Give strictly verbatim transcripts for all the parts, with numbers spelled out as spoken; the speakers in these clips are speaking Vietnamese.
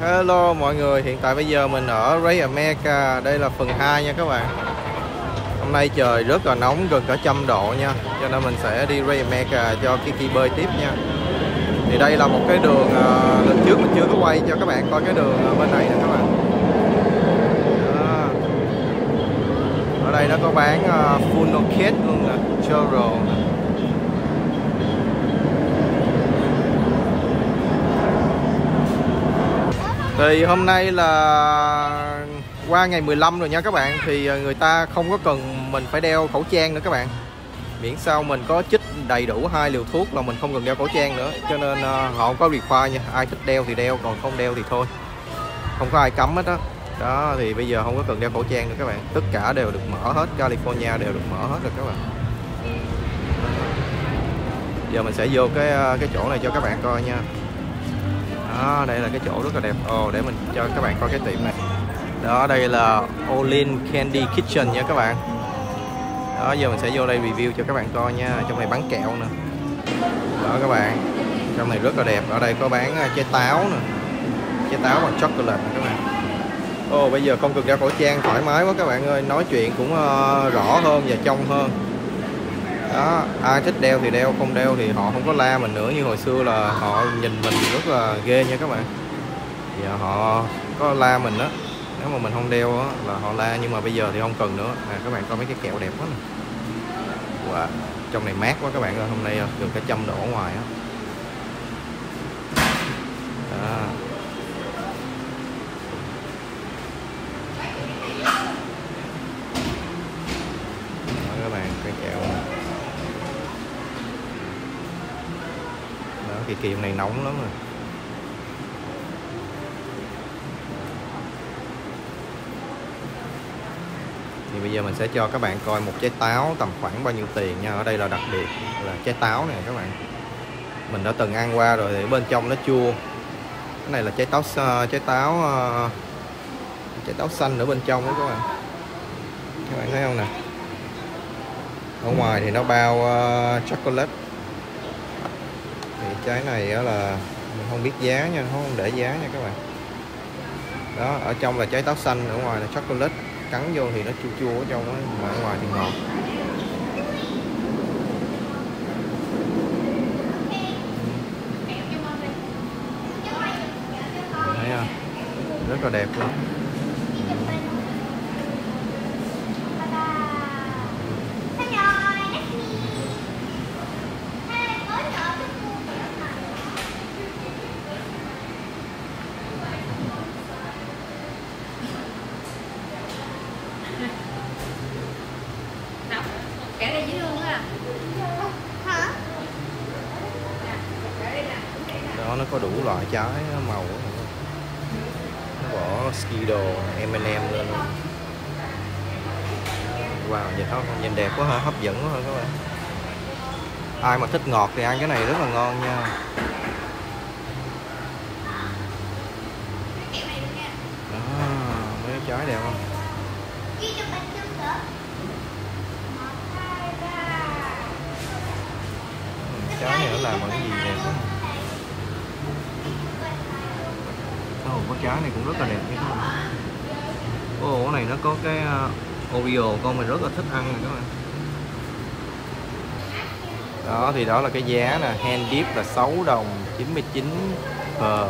Hello mọi người, hiện tại bây giờ mình ở Great America. Đây là phần hai nha các bạn. Hôm nay trời rất là nóng, gần cả trăm độ nha. Cho nên mình sẽ đi Great America cho cái kia bơi tiếp nha. Thì đây là một cái đường, uh, lần trước mình chưa có quay cho các bạn coi cái đường ở bên này nè các bạn. Đó. Ở đây nó có bán uh, funnel cake luôn nè, churro nè. Thì hôm nay là qua ngày mười lăm rồi nha các bạn. Thì người ta không có cần mình phải đeo khẩu trang nữa các bạn. Miễn sao mình có chích đầy đủ hai liều thuốc là mình không cần đeo khẩu trang nữa. Cho nên họ không có require nha. Ai thích đeo thì đeo, còn không đeo thì thôi. Không có ai cấm hết đó. Đó thì bây giờ không có cần đeo khẩu trang nữa các bạn. Tất cả đều được mở hết, California đều được mở hết rồi các bạn. Giờ mình sẽ vô cái cái chỗ này cho các bạn coi nha. Đó, đây là cái chỗ rất là đẹp. Ồ, để mình cho các bạn coi cái tiệm này. Đó, đây là Olin Candy Kitchen nha các bạn. Đó, giờ mình sẽ vô đây review cho các bạn coi nha. Trong này bán kẹo nè. Đó các bạn, trong này rất là đẹp. Ở đây có bán trái táo nè, trái táo bằng chocolate nè các bạn. Ồ, bây giờ không cần đeo khẩu trang, thoải mái quá các bạn ơi. Nói chuyện cũng uh, rõ hơn và trong hơn. Đó, ai thích đeo thì đeo, không đeo thì họ không có la mình nữa. Như hồi xưa là họ nhìn mình rất là ghê nha các bạn. Giờ họ có la mình đó, nếu mà mình không đeo đó, là họ la. Nhưng mà bây giờ thì không cần nữa. À, các bạn coi mấy cái kẹo đẹp quá nè. Wow, trong này mát quá các bạn ơi. Hôm nay được cả trăm độ ngoài đó. Đó. Đó các bạn, cái kẹo này. Cái kiệm này nóng lắm rồi. Thì bây giờ mình sẽ cho các bạn coi một trái táo tầm khoảng bao nhiêu tiền nha. Ở đây là đặc biệt là trái táo này các bạn. Mình đã từng ăn qua rồi, thì bên trong nó chua. Cái này là trái táo trái táo trái táo xanh ở bên trong đó các bạn. Các bạn thấy không nè. Ở ngoài thì nó bao uh, chocolate. Trái này là mình không biết giá nha, không để giá nha các bạn. Đó, ở trong là trái táo xanh, ở ngoài là chocolate. Cắn vô thì nó chua chua ở trong đó, mà ở ngoài thì ngọt. Mình thấy không? Rất là đẹp luôn. Đó, nó có đủ loại trái màu. Nó bỏ Skido, em and em lên. Wow, nhìn, nhìn đẹp quá ha, hấp dẫn quá ha các bạn. Ai mà thích ngọt thì ăn cái này rất là ngon nha. Đó, mấy trái đẹp không? Trái này nó làm bằng cái gì đẹp quá. Oh, con trái này cũng rất là đẹp nha các bạn. Ồ, cái này nó có cái Oreo, con mình rất là thích ăn này các bạn. Đó thì đó là cái giá nè, hand dip là sáu đồng chín mươi chín per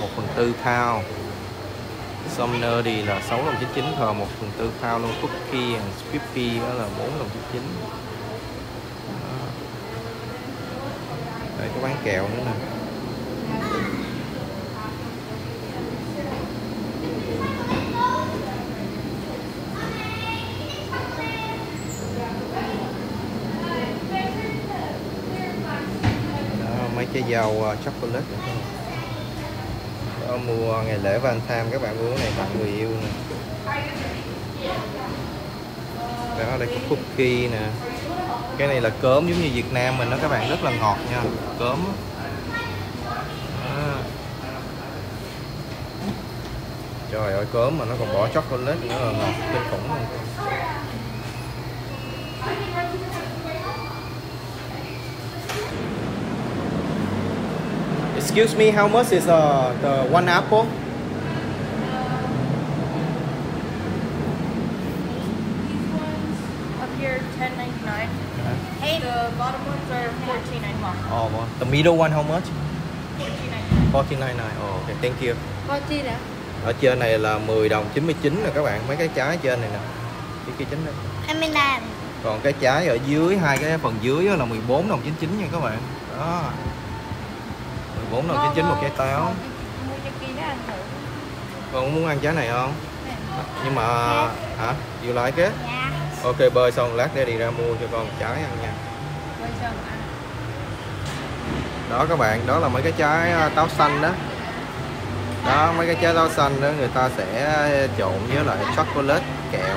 một phần tư pound. Sumner thì là sáu đồng chín mươi chín per một phần tư pound luôn. Cookie and Skippy đó là bốn đồng chín mươi chín. Đây có bán kẹo nữa nè. Mấy trái dầu uh, chocolate nữa. Đó, mua ngày lễ Valentine các bạn mua cái này tặng người yêu nè. Đó đây có cookie nè. Cái này là cốm giống như Việt Nam mình đó các bạn, rất là ngọt nha, cốm. À. Trời ơi cốm mà nó còn bỏ chocolate nữa là ngọt kinh khủng luôn. Excuse me, how much is uh, the one apple? bottom ones are fourteen ninety-nine. Oh, well, the middle one how much? fourteen ninety-nine. fourteen ninety-nine. Oh, okay, thank you. fourteen hả? Ở trên này là mười đồng chín mươi chín nè các bạn, mấy cái trái trên này nè. Cái kia chính đó. hai mươi lăm. Còn cái trái ở dưới, hai cái phần dưới là mười bốn đồng chín mươi chín nha các bạn. Đó. mười bốn đồng chín mươi chín một trái táo. Con muốn ăn trái này không? Nhưng mà hả? Vừa lại cái. Ok, bơi xong lát để đi ra mua cho con trái ăn nha. Đó các bạn, đó là mấy cái trái táo xanh đó. Đó, mấy cái trái táo xanh đó người ta sẽ trộn với lại chocolate, kẹo.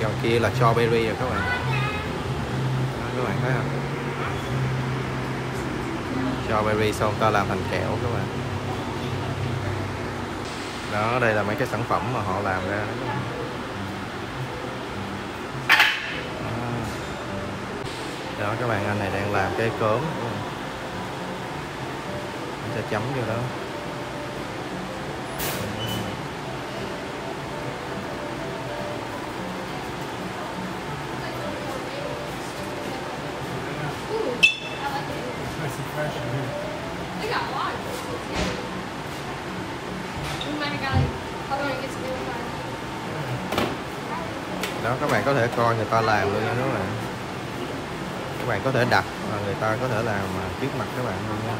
Kẹo kia là strawberry rồi các bạn. Đó, các bạn thấy không? Strawberry xong ta làm thành kẹo các bạn. Đó, đây là mấy cái sản phẩm mà họ làm ra. Đó các bạn, anh này đang làm cái cốm. Anh sẽ chấm vô đó. Đó, các bạn có thể coi người ta làm luôn nha các bạn. Các bạn có thể đặt và người ta có thể làm trước mặt các bạn luôn nha.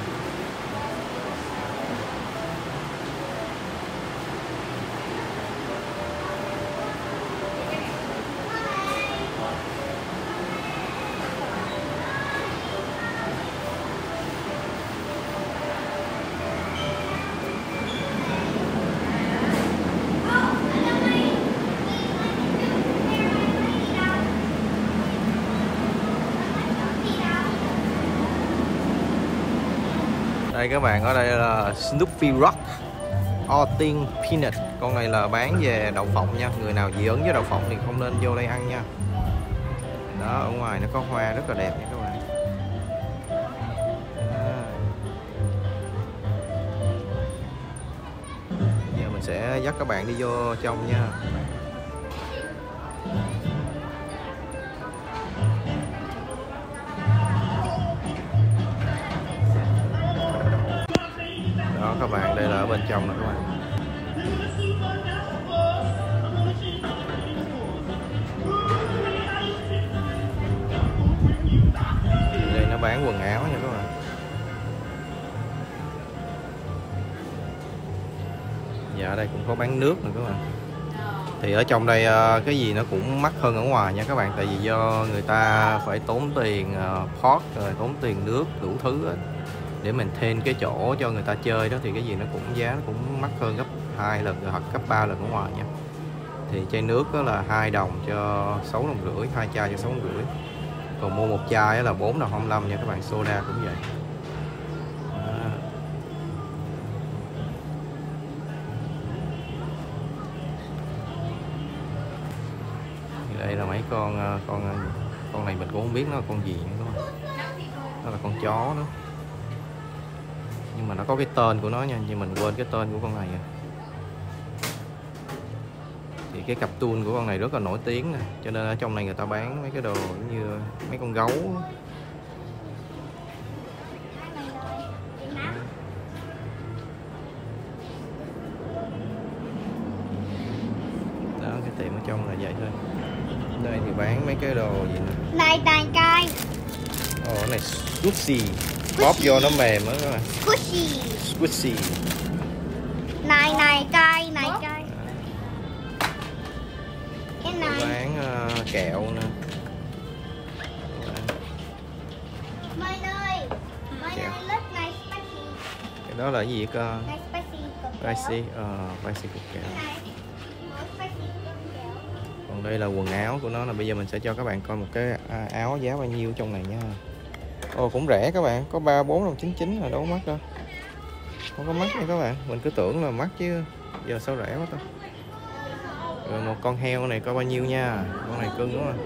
Đây các bạn, ở đây là Snoopy Rock Oatmeal Peanut. Con này là bán về đậu phộng nha. Người nào dị ứng với đậu phộng thì không nên vô đây ăn nha. Đó, ở ngoài nó có hoa rất là đẹp nha các bạn. À. Giờ mình sẽ dắt các bạn đi vô trong nha. Các bạn, đây là ở bên trong nè các bạn. Đây nó bán quần áo nha các bạn. Dạ, đây cũng có bán nước nè các bạn. Thì ở trong đây cái gì nó cũng mắc hơn ở ngoài nha các bạn. Tại vì do người ta phải tốn tiền pot, rồi tốn tiền nước, đủ thứ hết. Để mình thêm cái chỗ cho người ta chơi đó thì cái gì nó cũng giá nó cũng mắc hơn gấp hai lần hoặc gấp ba lần ở ngoài nha. Thì chai nước đó là hai đồng cho sáu đồng rưỡi, hai chai cho sáu đồng rưỡi. Còn mua một chai là bốn đồng hai mươi lăm nha các bạn, soda cũng vậy. À. Đây là mấy con con con này mình cũng không biết nó là con gì nữa đúng không? Nó là con chó đó. Nhưng mà nó có cái tên của nó nha, nhưng mình quên cái tên của con này rồi. Thì cái cặp tool của con này rất là nổi tiếng nè, cho nên ở trong này người ta bán mấy cái đồ như mấy con gấu. Đó, cái tiệm ở trong là vậy thôi. Đây thì bán mấy cái đồ gì nè. Này tàn cay. Ồ, cái này sushi. Bóp vô nó mềm á các bạn. Squishy. Squishy. Này này cay, này cay. À. Cái này. Nó bán uh, kẹo nè. Mày ơi, mày ơi, lớp này spicy. Cái đó là cái gì cơ? Này spicy cục. Spicy, ờ spicy cục kẹo. Còn đây là quần áo của nó, là bây giờ mình sẽ cho các bạn coi một cái áo giá bao nhiêu trong này nha. Ồ, cũng rẻ các bạn, có ba bốn đồng chín mươi chín là đâu có mắc đâu. Không có mắc nha các bạn, mình cứ tưởng là mắc chứ giờ sao rẻ quá ta. Rồi một con heo này coi bao nhiêu nha. Con này cưng đúng không?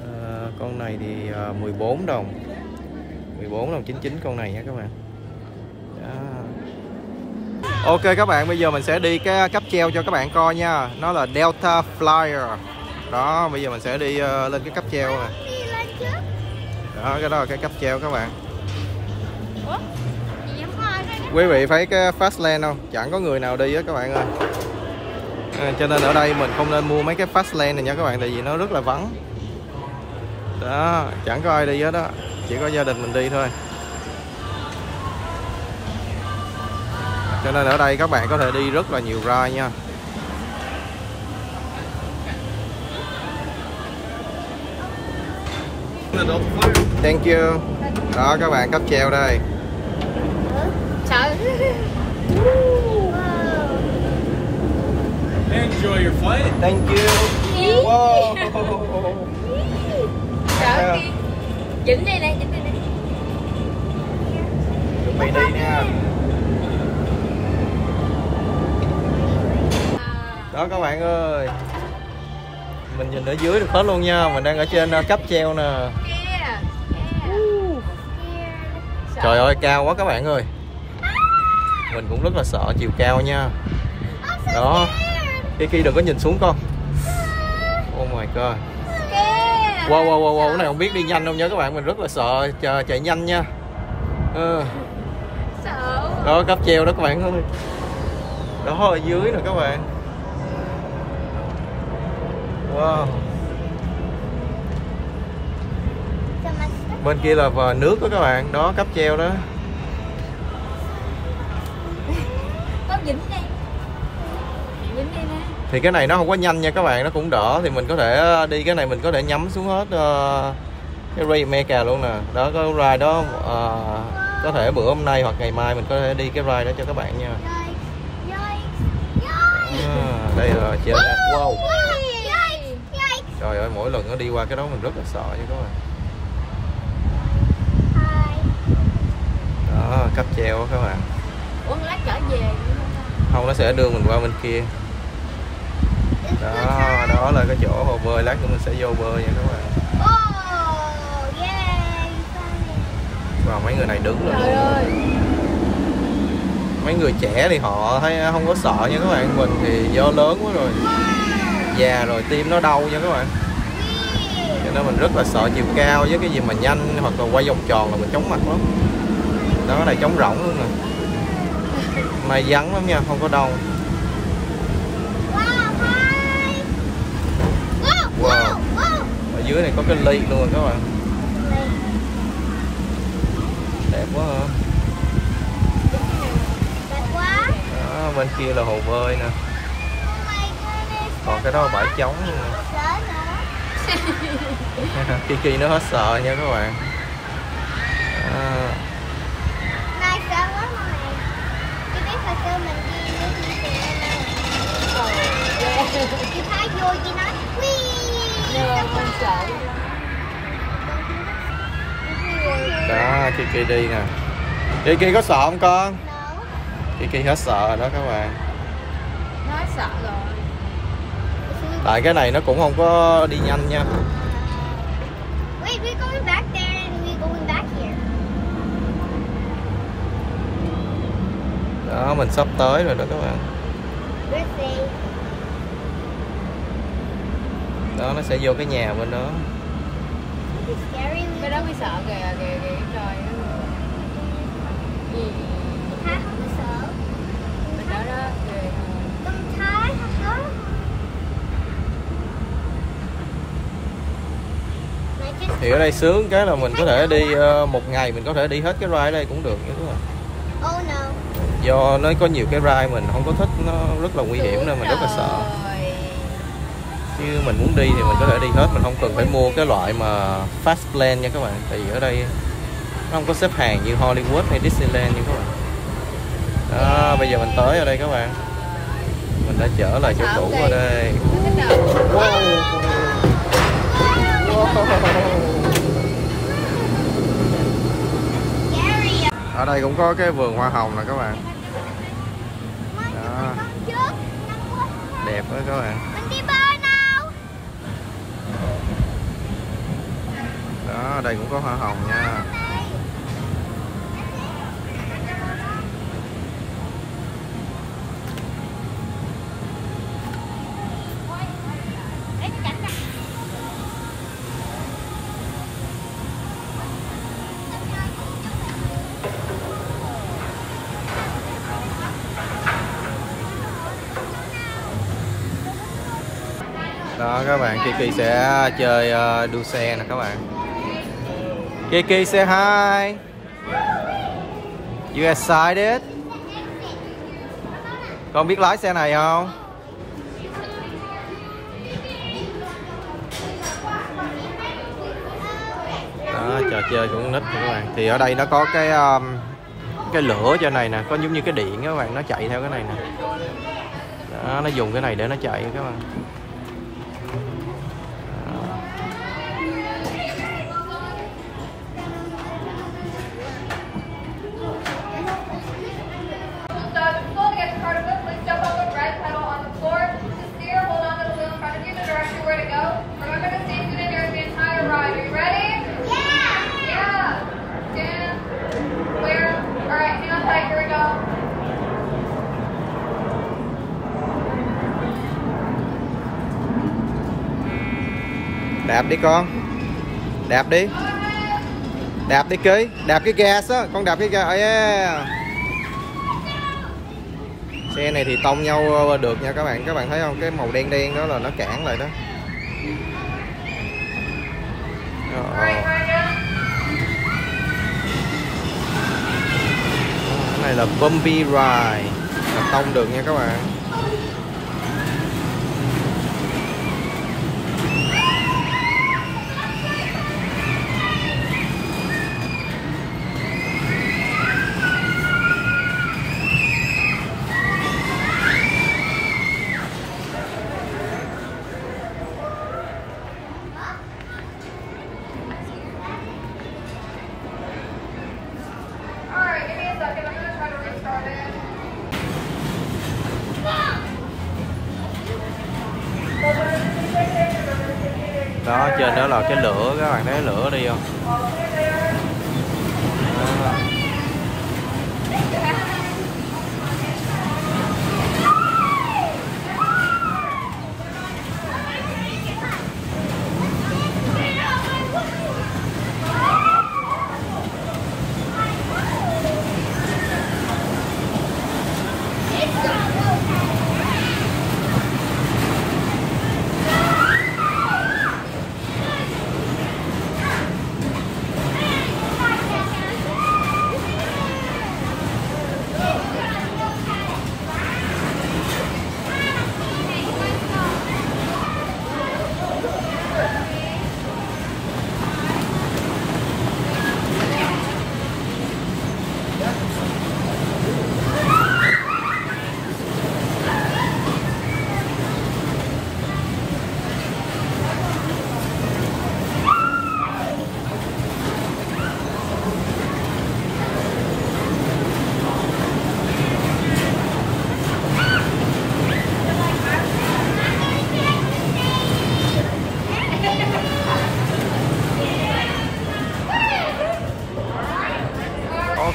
À, con này thì mười bốn đồng. mười bốn đồng chín mươi chín con này nha các bạn. Đó. Ok các bạn, bây giờ mình sẽ đi cái cáp treo cho các bạn coi nha. Nó là Delta Flyer. Đó, bây giờ mình sẽ đi uh, lên cái cáp treo nè. Đó, cái đó là cái cáp treo các bạn. Quý vị thấy cái fast lane không? Chẳng có người nào đi á các bạn ơi. À, cho nên ở đây mình không nên mua mấy cái fast lane này nha các bạn, tại vì nó rất là vắng. Đó, chẳng có ai đi hết đó, chỉ có gia đình mình đi thôi. Cho nên ở đây các bạn có thể đi rất là nhiều ride nha. Thank you. Đó các bạn, cáp treo đây. Enjoy your flight. Thank you. Wow. Trời ơi. Dính đây nè, dính đây nè. Chuẩn bị đi nha. Đó các bạn ơi. Mình nhìn ở dưới được hết luôn nha, mình đang ở trên cáp treo nè. Trời ơi, cao quá các bạn ơi. Mình cũng rất là sợ chiều cao nha. Đó. Kiki đừng có nhìn xuống con. Oh my god. Wow, wow, wow, wow. Cái này không biết đi nhanh không nha các bạn. Mình rất là sợ chờ, chạy nhanh nha. Ờ. Đó, cáp treo đó các bạn ơi. Đó, ở dưới nè các bạn. Wow. Bên kia là vòi nước đó các bạn. Đó, cáp treo đó. Thì cái này nó không có nhanh nha các bạn, nó cũng đỡ. Thì mình có thể đi cái này, mình có thể nhắm xuống hết uh, cái Great America luôn nè. Đó, cái ride đó uh, có thể bữa hôm nay hoặc ngày mai mình có thể đi cái ride đó cho các bạn nha. À, đây là chơi. Wow. Trời ơi, mỗi lần nó đi qua cái đó mình rất là sợ nha các bạn. Đó, cáp treo đó các bạn. Ủa, lát trở về không, nó sẽ đưa mình qua bên kia. Đó, đó là cái chỗ hồ bơi, lát nữa mình sẽ vô bơi nha các bạn. Và wow, mấy người này đứng rồi. Trời ơi. Mấy người trẻ thì họ thấy không có sợ nha các bạn. Mình thì do lớn quá rồi, già rồi, tim nó đau nha các bạn. Cho nên mình rất là sợ chiều cao, với cái gì mà nhanh hoặc là quay vòng tròn là mình chóng mặt lắm. Đó, cái này trống rỗng luôn nè. May vắng lắm nha, không có đông. Wow. Ở dưới này có cái ly luôn các bạn. Đẹp quá hả? Đẹp quá. Đó, bên kia là hồ bơi nè. Còn cái đó là bãi trống luôn nè. Kiki nó hết sợ nha các bạn. Đó. Đó, Kiki đi nè. Kiki có sợ không con? Kiki hết sợ rồi đó các bạn. Nó hết sợ rồi. Tại cái này nó cũng không có đi nhanh nha. Đó, mình sắp tới rồi đó các bạn. Đó, nó sẽ vô cái nhà bên đó. Cái đó mới sợ kìa, kìa, kìa, trời ơi. Gì? Thái không có sợ. Bên đó đó, kìa. Con Thái không có. Thì ở đây sướng cái là mình có thể đi một ngày, mình có thể đi hết cái ride ở đây cũng được nữa các bạn. Oh no. Do nó có nhiều cái ride mình không có thích, nó rất là nguy hiểm nên mình rất là sợ. Chứ mình muốn đi thì mình có thể đi hết, mình không cần phải mua cái loại mà fast lane nha các bạn. Tại vì ở đây nó không có xếp hàng như Hollywood hay Disneyland nha các bạn. Đó, bây giờ mình tới ở đây các bạn. Mình đã trở lại chỗ cũ ở đây. Wow. Wow. Ở đây cũng có cái vườn hoa hồng nè các bạn. Đó. Đẹp quá các bạn. Đó, đây cũng có hoa hồng nha. Đó các bạn, Kiki sẽ chơi uh, đua xe nè các bạn. Kiki say hi. You excited? Con biết lái xe này không? Đó, trò chơi của con nít các bạn. Thì ở đây nó có cái um, cái lửa trên này nè, có giống như cái điện các bạn, nó chạy theo cái này nè. Đó, nó dùng cái này để nó chạy các bạn. Đạp đi con, đạp đi, đạp đi ký, đạp cái gas á, con đạp cái gas. Yeah. Xe này thì tông nhau được nha các bạn, các bạn thấy không? Cái màu đen đen đó là nó cản lại đó. Oh. Cái này là bumpy ride, là tông được nha các bạn. Đó, trên đó là cái lửa, các bạn thấy lửa đi không? Đó.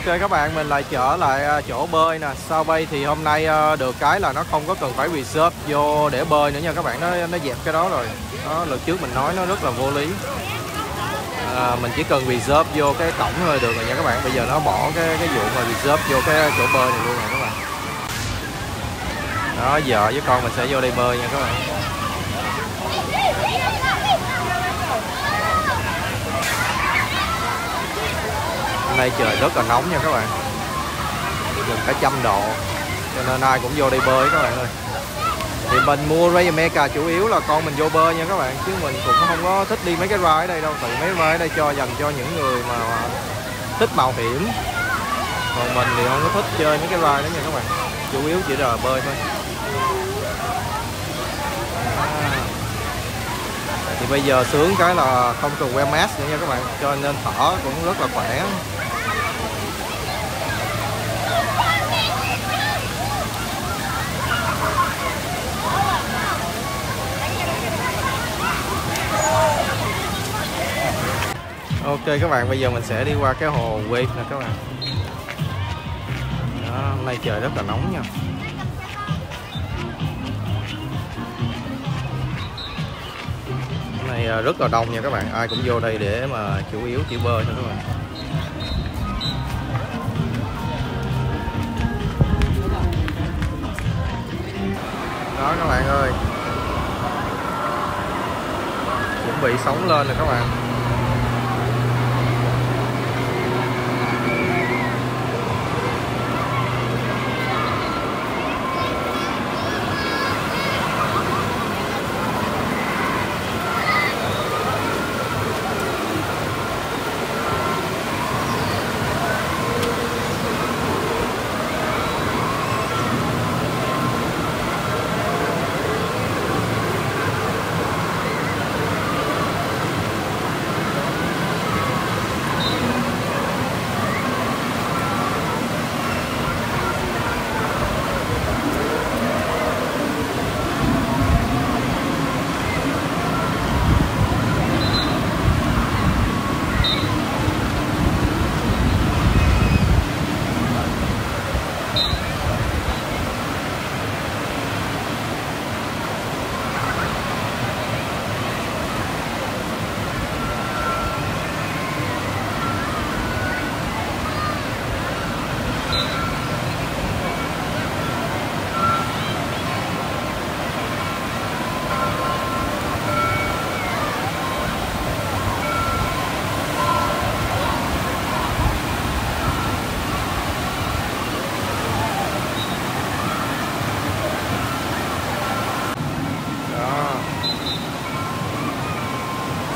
Ok các bạn, mình lại trở lại chỗ bơi nè. South Bay thì hôm nay được cái là nó không có cần phải reserve vô để bơi nữa nha các bạn, nó nó dẹp cái đó rồi. Đó, lần trước mình nói nó rất là vô lý. À, mình chỉ cần reserve vô cái cổng thôi được rồi nha các bạn. Bây giờ nó bỏ cái cái vụ mà reserve vô cái chỗ bơi này luôn rồi các bạn. Đó, vợ với con mình sẽ vô đây bơi nha các bạn. Hôm nay trời rất là nóng nha các bạn, gần cả trăm độ, cho nên ai cũng vô đây bơi các bạn ơi. Thì mình mua Great America chủ yếu là con mình vô bơi nha các bạn, chứ mình cũng không có thích đi mấy cái ride ở đây đâu, tại mấy ride ở đây cho dành cho những người mà thích mạo hiểm, còn mình thì không có thích chơi mấy cái ride đó nha các bạn, chủ yếu chỉ là bơi thôi. Thì bây giờ sướng cái là không cần wear mask nữa nha các bạn, cho nên thở cũng rất là khỏe. Ok các bạn, bây giờ mình sẽ đi qua cái hồ Quê nè các bạn. Đó, hôm nay trời rất là nóng nha. Này rất là đông nha các bạn, ai cũng vô đây để mà chủ yếu chỉ bơi thôi các bạn. Đó các bạn ơi, chuẩn bị sóng lên rồi các bạn.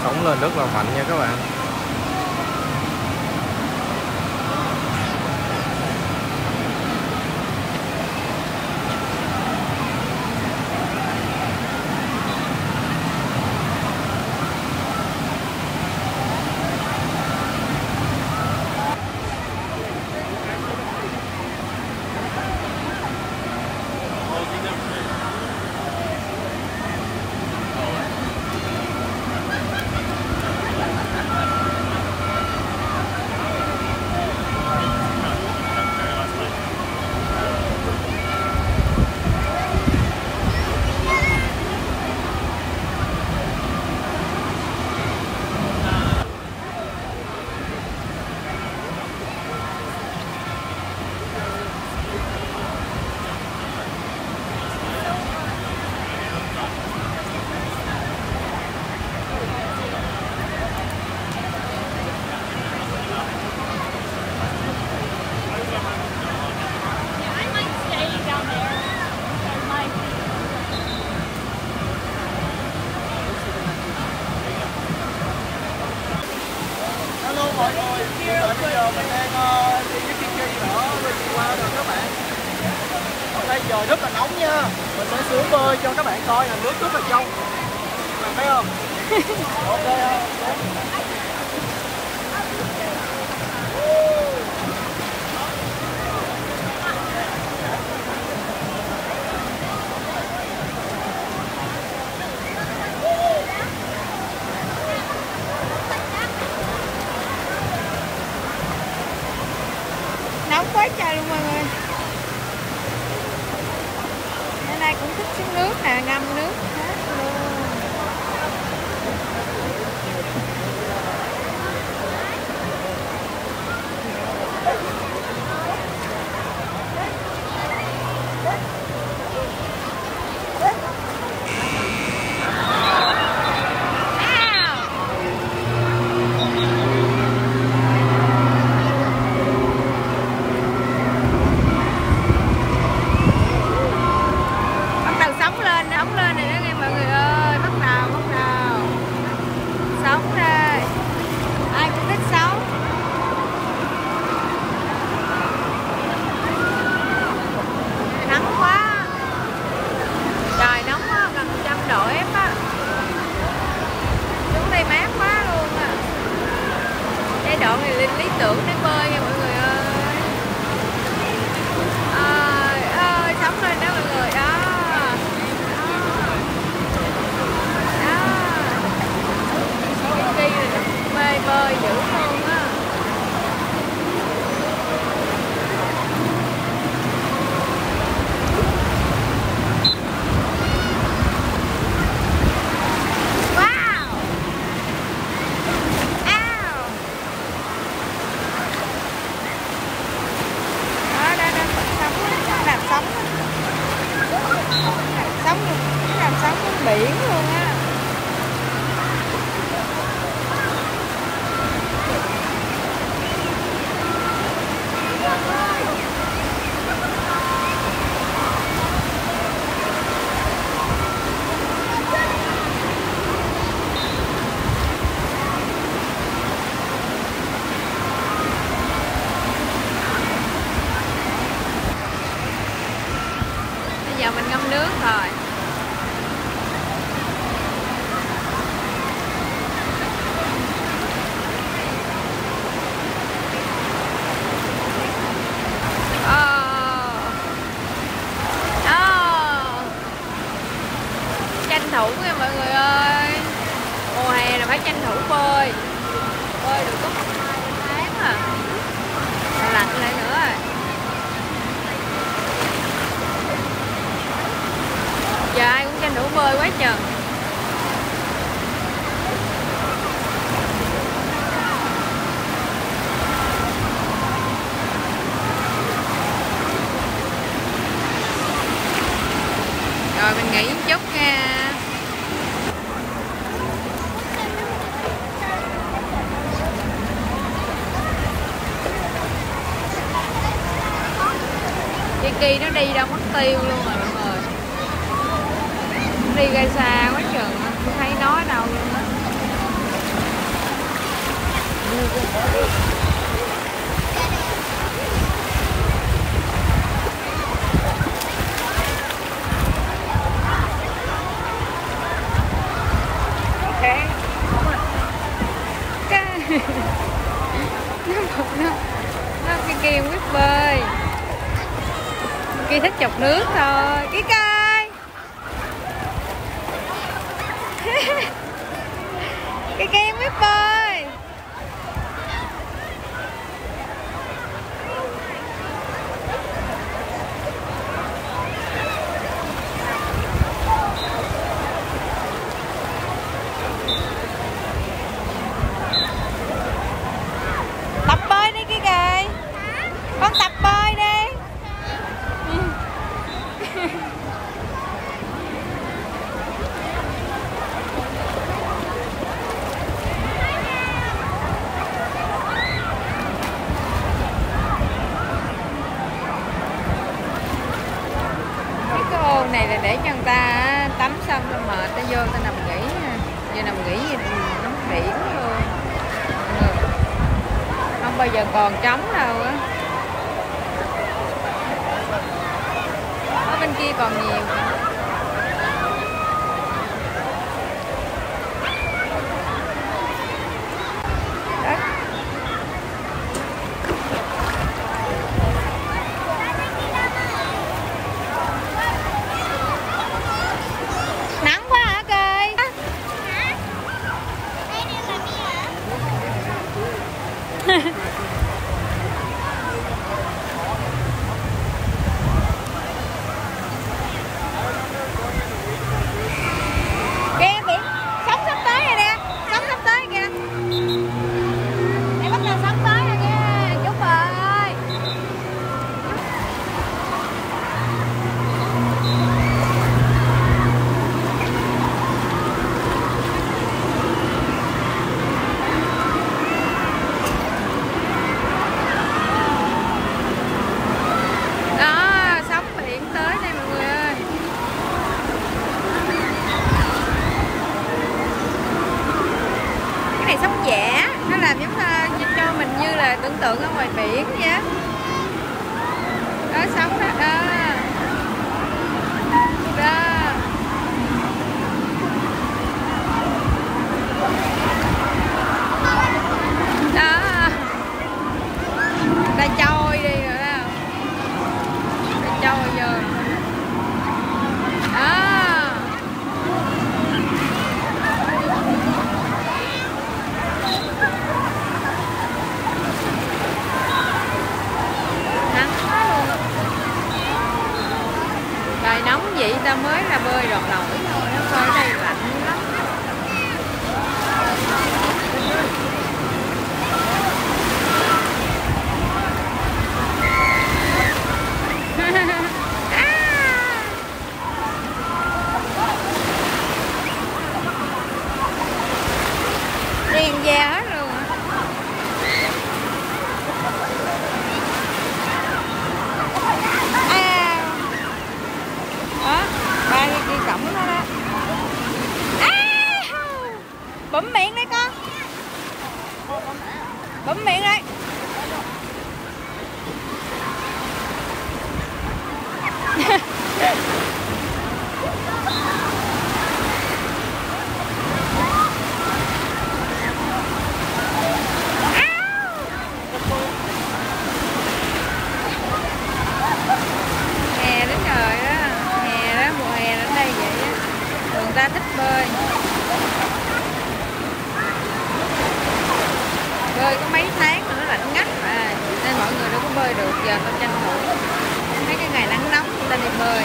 Sóng lên rất là mạnh nha các bạn. Mọi người, ở bây giờ mình đang uh, đi với Kiki ở Great America các bạn. Ở đây trời rất là nóng nha. Mình sẽ xuống bơi cho các bạn coi là nước rất là trong. Các bạn thấy không? Ok. Quá trời luôn mọi người. Hôm nay cũng thích xuống nước nè, ngâm nước hết luôn. Lên giờ mình ngâm nước rồi. Thủ nha mọi người ơi, mùa hè là phải tranh thủ bơi, bơi được có một hai tháng à, lạnh lại nữa rồi. Giờ ai cũng tranh thủ bơi quá trời. Rồi mình nghỉ chút nha. Đi nó đi đâu mất tiêu luôn rồi mọi người. Đi gây xa quá chừng, không thấy nói đâu luôn á. Okay. Cái nó nó nó cái kia biết bơi. Kia thích chọc nước thôi, cái coi cái kia biết bơi. Tập bơi đi cái kìa, con tập bơi đi. Này là để cho người ta tắm xong rồi mệt ta vô ta nằm nghỉ, giờ nằm nghỉ gì nóng biển luôn, không bao giờ còn trống đâu á. Ở bên kia còn nhiều. Ở ngoài biển nhé, đó sống đó, đó đó đó, ta trôi đi rồi đó, ta trôi vô đó. Trời nóng vậy ta mới ra bơi đọt nổi thôi, nó coi đây lạnh lắm. Điên da hết luôn hả? Ba đi cổng nó đó. ta thích bơi. Bơi có mấy tháng mà nó lạnh ngắt à, nên mọi người đâu có bơi được. Giờ tao tranh thủ mấy cái ngày nắng nóng ta đi bơi.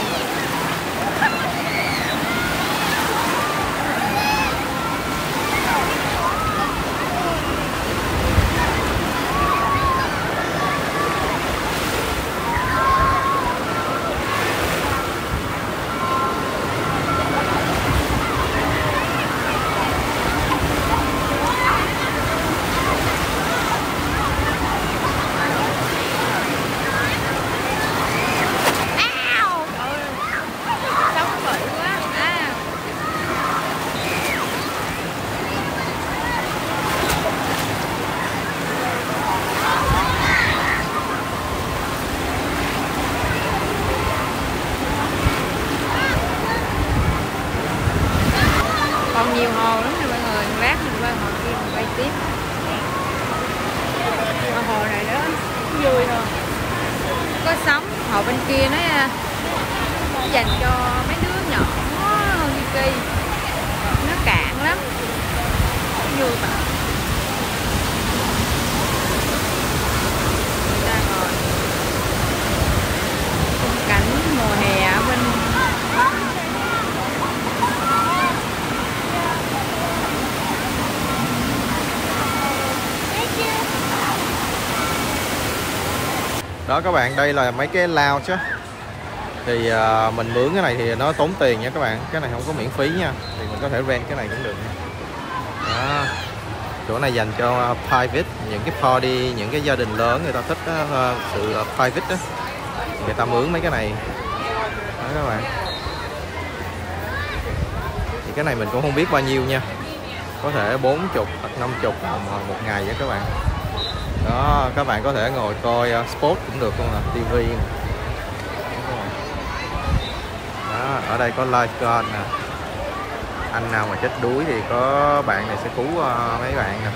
Nhiều hồ lắm nè mọi người, lát mình qua hồ kia mình quay tiếp. Mà hồ này đó vui rồi, có sóng. Hồ bên kia nó dành cho mấy đứa nhỏ như kỳ, nó cạn lắm, vui mà. Người ta ngồi khung cảnh mùa hè ở bên đó các bạn. Đây là mấy cái lounge chứ, thì uh, mình mướn cái này thì nó tốn tiền nha các bạn, cái này không có miễn phí nha, thì mình có thể rent cái này cũng được đó. Chỗ này dành cho uh, private, những cái party, những cái gia đình lớn người ta thích uh, sự uh, private đó, người ta mướn mấy cái này đó các bạn. Thì cái này mình cũng không biết bao nhiêu nha, có thể bốn mươi hoặc năm mươi một ngày vậy các bạn. Đó, các bạn có thể ngồi coi uh, sport cũng được luôn, là ti vi. Đó, ở đây có lifeguard nè. Anh nào mà chết đuối thì có bạn này sẽ cứu uh, mấy bạn nè.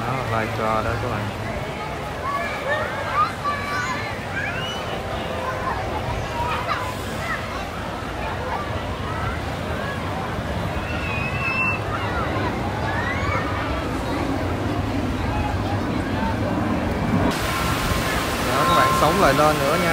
Đó, lifeguard đó các bạn. Sống lại lên nữa nha.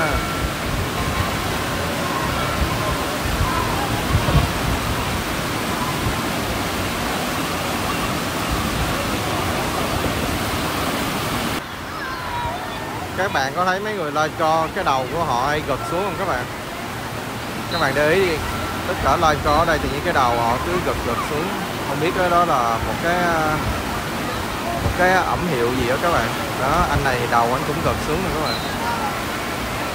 Các bạn có thấy mấy người like co cái đầu của họ hay gật xuống không các bạn? Các bạn để ý đi, tất cả like co ở đây thì những cái đầu họ cứ gật gật xuống, không biết cái đó là một cái một cái ẩm hiệu gì đó các bạn. Đó, anh này đầu anh cũng gật xuống rồi các bạn,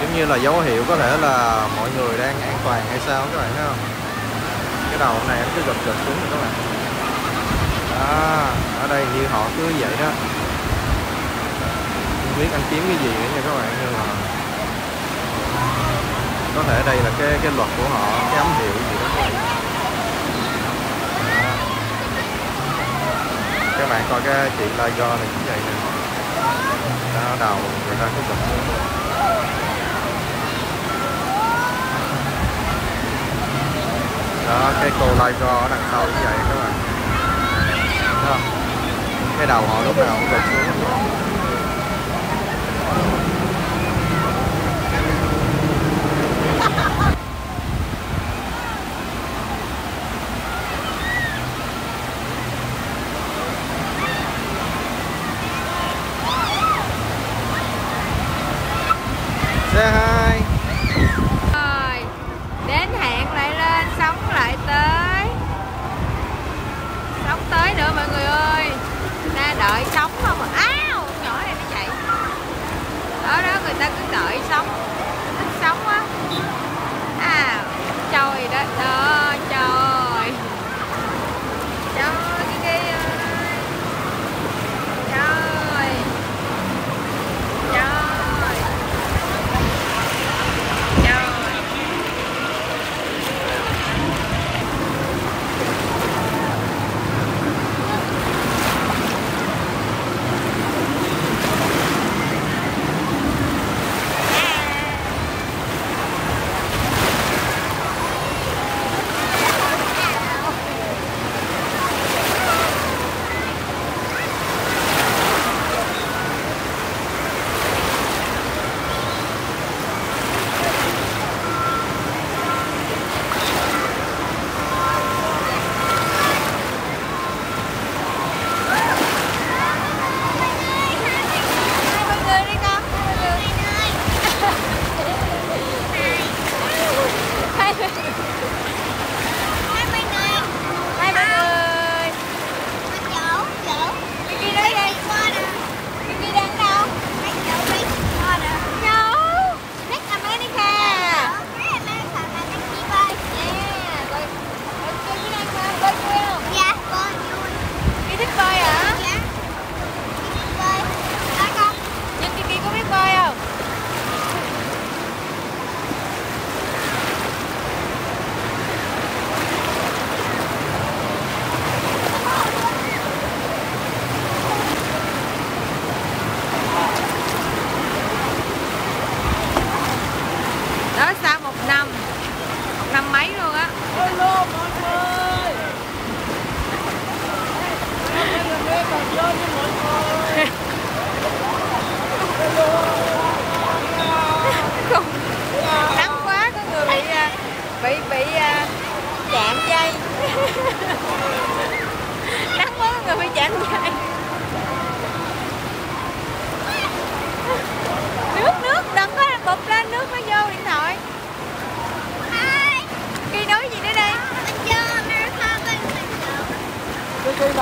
giống như là dấu hiệu có thể là mọi người đang an toàn hay sao các bạn thấy không? Cái đầu này anh cứ gật gật xuống rồi các bạn. Đó, ở đây như họ cứ vậy đó, không biết anh kiếm cái gì nữa nha các bạn, nhưng mà có thể đây là cái cái luật của họ, cái ám hiệu gì đó các bạn. Các bạn coi cái chị Lego này cũng vậy nè, đó, đầu người ta cứ gật xuống. Đó, cái cô lifeguard ở đằng sau như vậy các bạn. Đó, cái đầu họ lúc nào cũng gục xuống. Xe hai đợi sóng không à, áo nhỏ này nó chạy đó đó, người ta cứ đợi sóng, thích sóng á. À trời đó, đó trời trời cái kia, trời trời trời.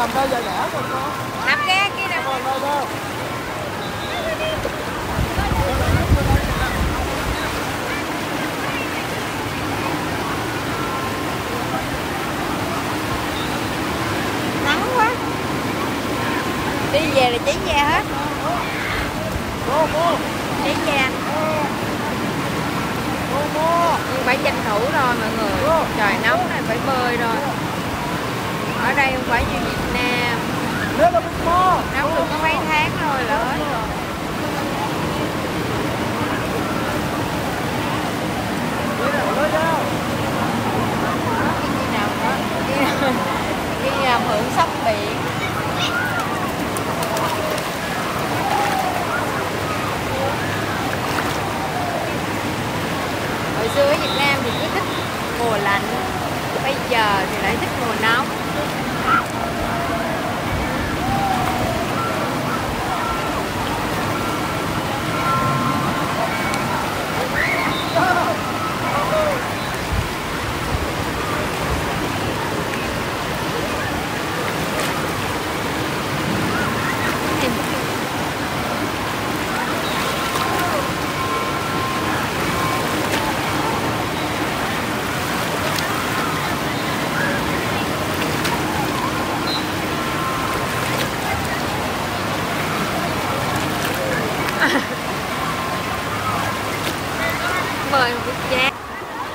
làm ra giờ lẻ còn có. Làm ra kia nè. Còn đâu đâu. Nắng quá. Đi về là cháy nhà hết. Mua mua. Cháy nhà. Nhưng phải tranh thủ rồi mọi người. Trời nóng này phải bơi rồi. Ở đây không phải như Việt Nam. Nóng được có mấy tháng rồi là hết rồi. Đi nào đó. Đi làm hưởng sóc biển. Hồi xưa ở Việt Nam thì cứ thích mùa lạnh, bây giờ thì lại thích mùa nóng.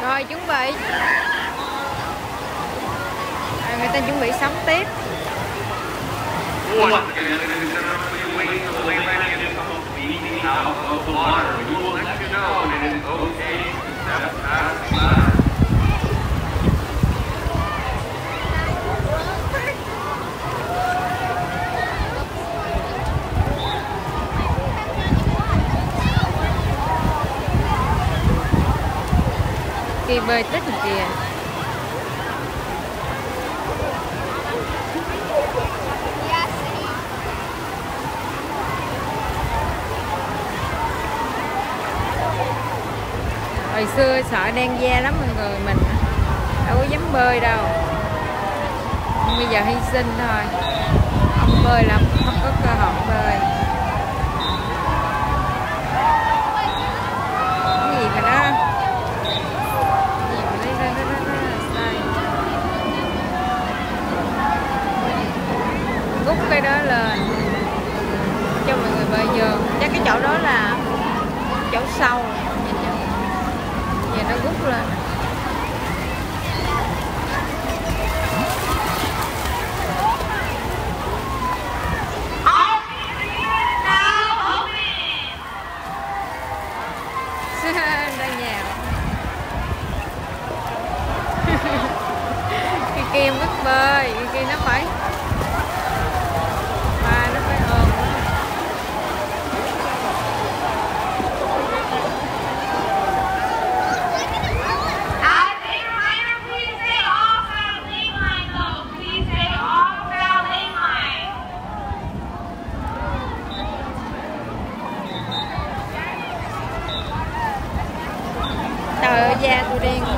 Rồi chuẩn bị à, người ta chuẩn bị sống tiếp. Đi bơi tích kìa. Hồi xưa sợ đen da lắm mọi người, mình đâu có dám bơi đâu. Nhưng bây giờ hy sinh thôi. Không bơi là không có cơ hội bơi. Cái gì mà nó gút cái đó lên cho mọi người bơi vô. Chắc cái chỗ đó là chỗ sâu. Nhìn cho giờ nó gút lên. Đang nhào. Cái kia em biết bơi, cái kia nó phải da tôi đen. Hãy subscribe cho kênh Ghiền Mì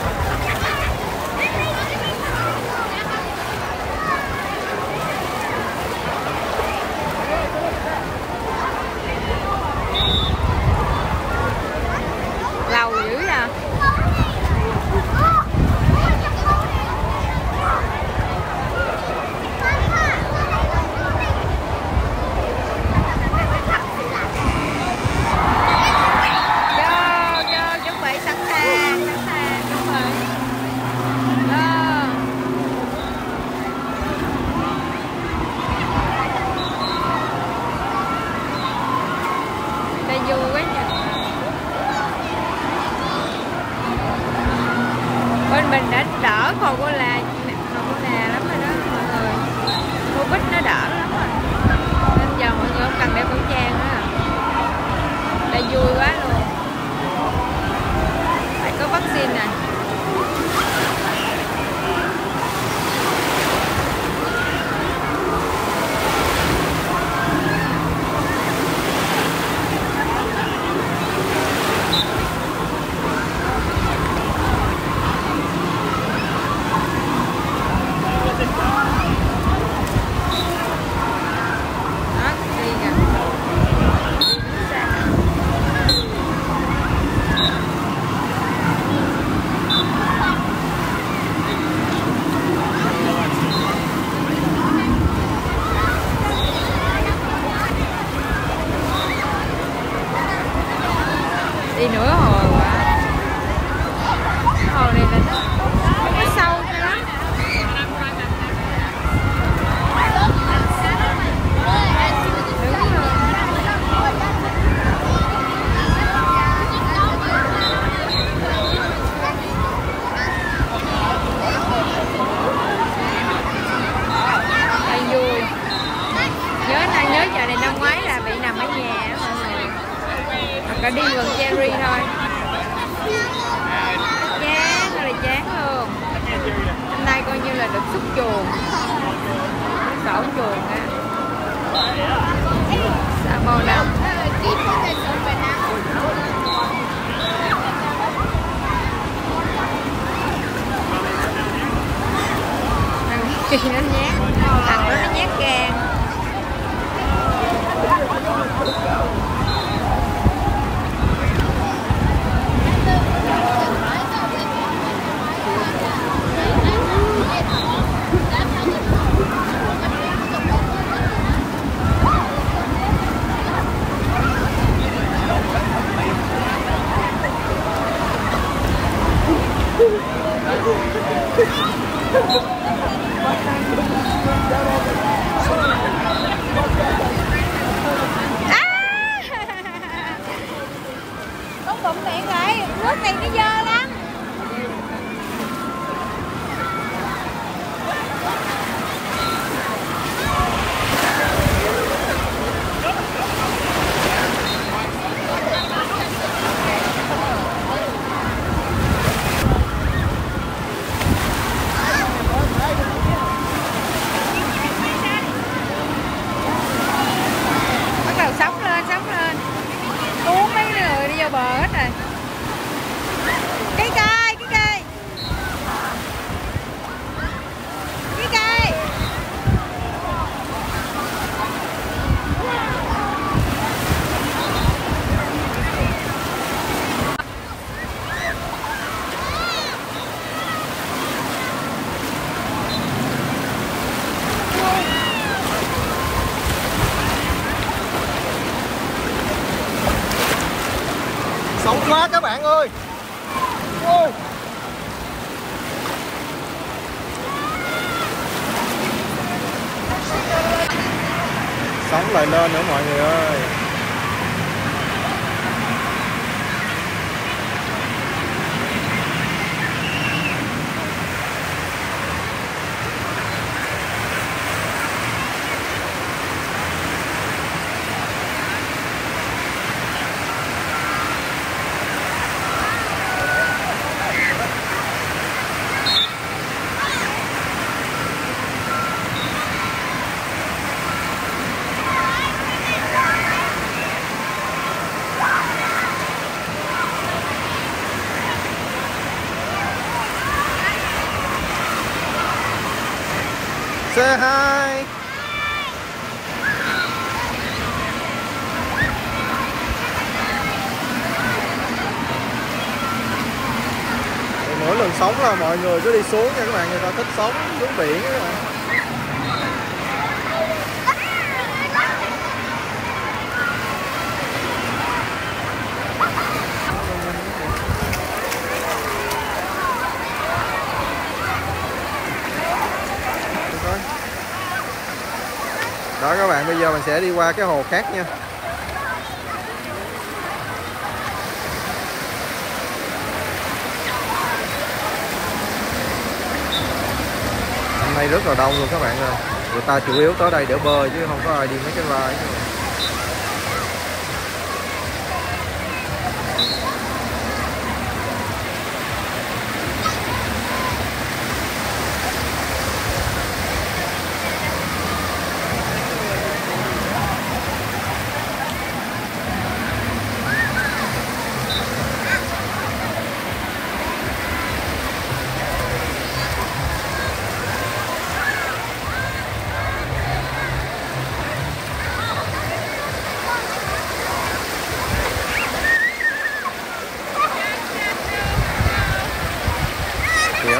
Gõ để không bỏ lỡ súp chuồng, sổ chuồng á, sa bò lòng. Thằng kia nó nhát, thằng đó nó nhát gan. Sống quá các bạn ơi. Ôi. Sống lại lên nữa mọi người ơi. Say hi. Mỗi lần sóng là mọi người cứ đi xuống nha các bạn, người ta thích sóng xuống biển các bạn. Đó các bạn, bây giờ mình sẽ đi qua cái hồ khác nha. Hôm nay rất là đông luôn các bạn ơi. Người ta chủ yếu tới đây để bơi chứ không có ai đi mấy cái vai.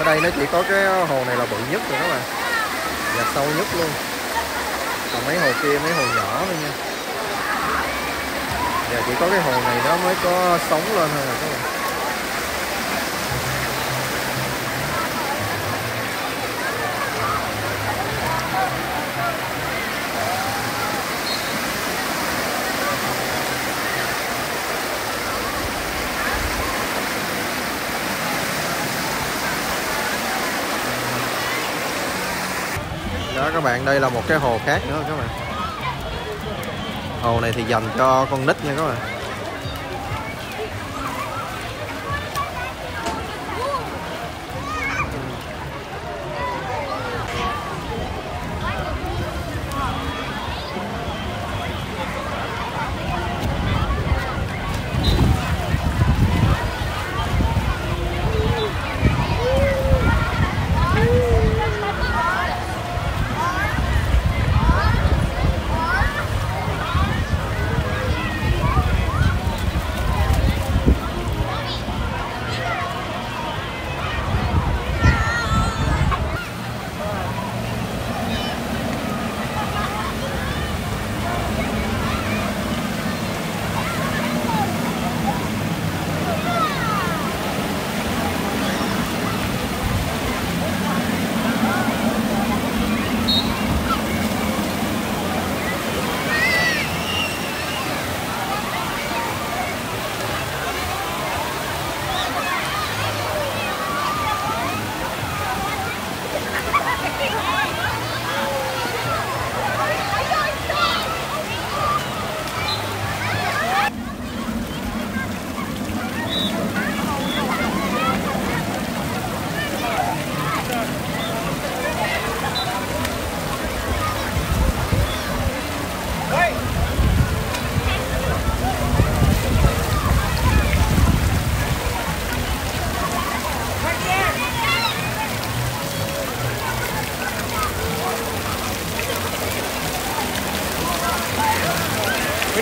Đây nó chỉ có cái hồ này là bự nhất rồi các bạn, và sâu nhất luôn. Còn mấy hồ kia mấy hồ nhỏ thôi nha. Và chỉ có cái hồ này nó mới có sóng lên thôi các bạn. Đó các bạn, đây là một cái hồ khác nữa các bạn. Hồ này thì dành cho con nít nha các bạn.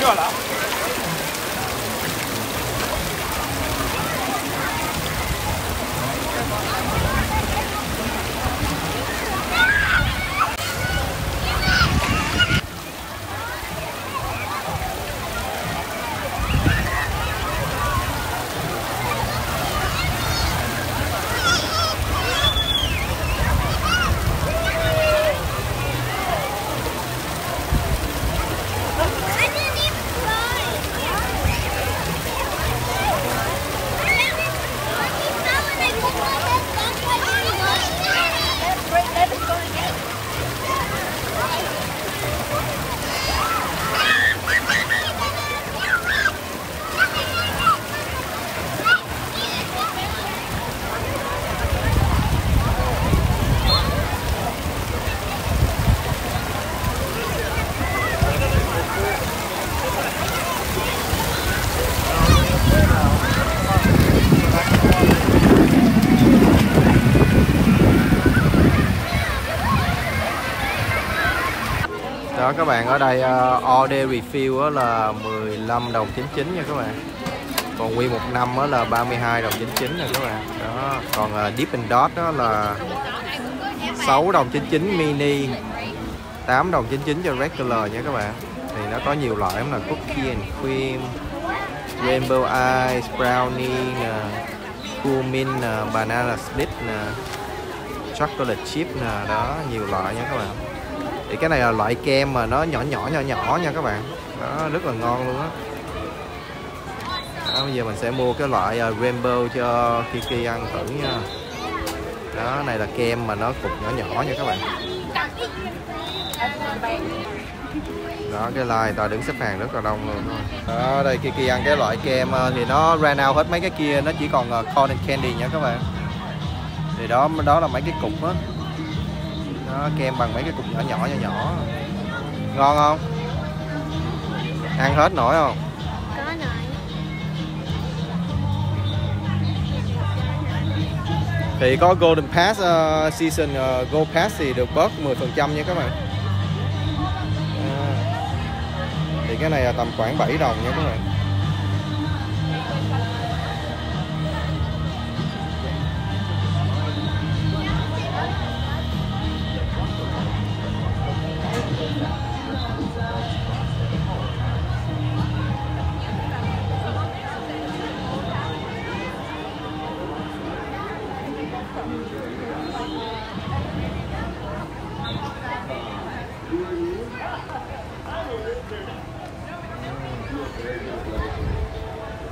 热了。Đó các bạn, ở đây uh, order refill là mười lăm đồng chín mươi chín nha các bạn. Còn nguyên một năm đó là ba mươi hai đồng chín mươi chín nha các bạn. Đó, còn uh, Deep and Dot đó là sáu đồng chín mươi chín mini, tám đồng chín mươi chín cho regular nha các bạn. Thì nó có nhiều loại lắm, là cookie and cream, rainbow ice, brownie nè, cool mint nè, banana split nè, chocolate chip nè, đó nhiều loại nha các bạn. Thì cái này là loại kem mà nó nhỏ nhỏ nhỏ nhỏ nha các bạn. Đó, rất là ngon luôn á. Đó. Đó, bây giờ mình sẽ mua cái loại rainbow cho Kiki ăn thử nha. Đó, này là kem mà nó cục nhỏ nhỏ nha các bạn. Đó, cái line tao đứng xếp hàng rất là đông luôn thôi. Đó, đây Kiki ăn cái loại kem thì nó ran out hết mấy cái kia, nó chỉ còn Olin Candy nha các bạn. Thì đó, đó là mấy cái cục á. Đó, kem bằng mấy cái cục nhỏ nhỏ nhỏ nhỏ. Ngon không? Ăn hết nổi không? Có nổi. Thì có Golden Pass uh, Season uh, Gold Pass thì được bớt mười phần trăm nha các bạn. À. Thì cái này là tầm khoảng bảy đồng nha các bạn.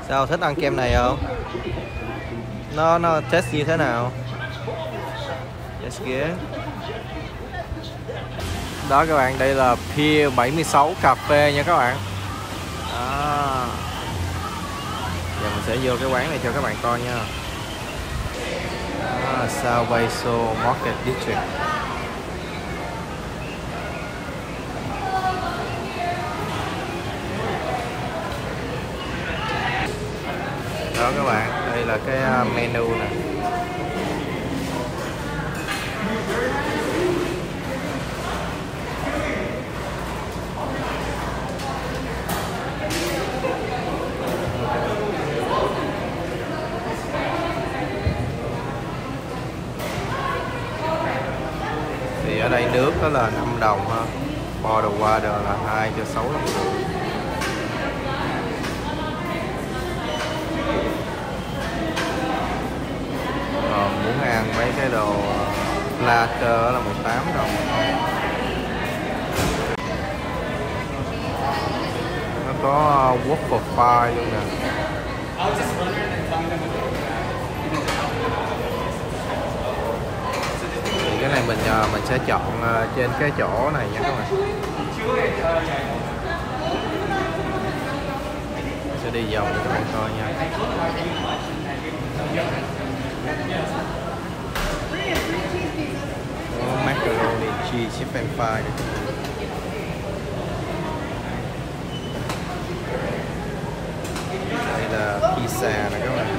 Sao thích ăn kem này không? Nó nó test như thế nào? Yes, yeah. Đó các bạn, đây là Pier bảy mươi sáu cafe nha các bạn. Đó. Giờ mình sẽ vô cái quán này cho các bạn coi nha. Đó, South Bay Soul Market District. Đó các bạn, đây là cái menu nè. Thì ở đây nước đó là năm đồng ha. Bottle water là hai cho sáu đồng. Muốn ăn mấy cái đồ platter là mười tám đồng. Nó có waffle pie luôn nè. Cái này mình mình sẽ chọn trên cái chỗ này nha các bạn. Mình sẽ đi vòng cho các bạn coi nha. Oh, macaroni, cheese, chip and pie. Đây là pizza này các bạn.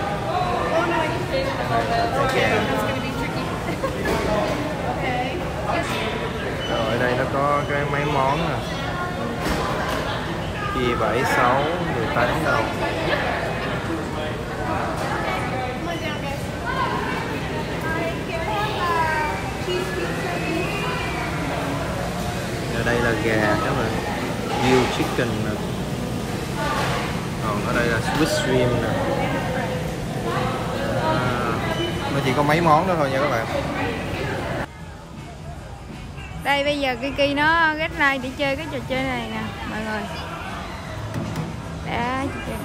Rồi đây nó có cái mấy món nè. chia bảy, sáu, mười tám đồng. Ở đây là gà các bạn, grilled chicken nè. Còn ở đây là sweet shrimp nè. Nó chỉ có mấy món đó thôi nha các bạn. Đây bây giờ Kiki nó get like để chơi cái trò chơi này nè mọi người. Đã chơi.